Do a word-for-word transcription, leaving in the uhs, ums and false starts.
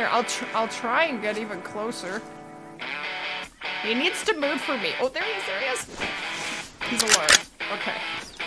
Here, I'll tr I'll try and get even closer. He needs to move for me. Oh, there he is, there he is! He's alert. Okay.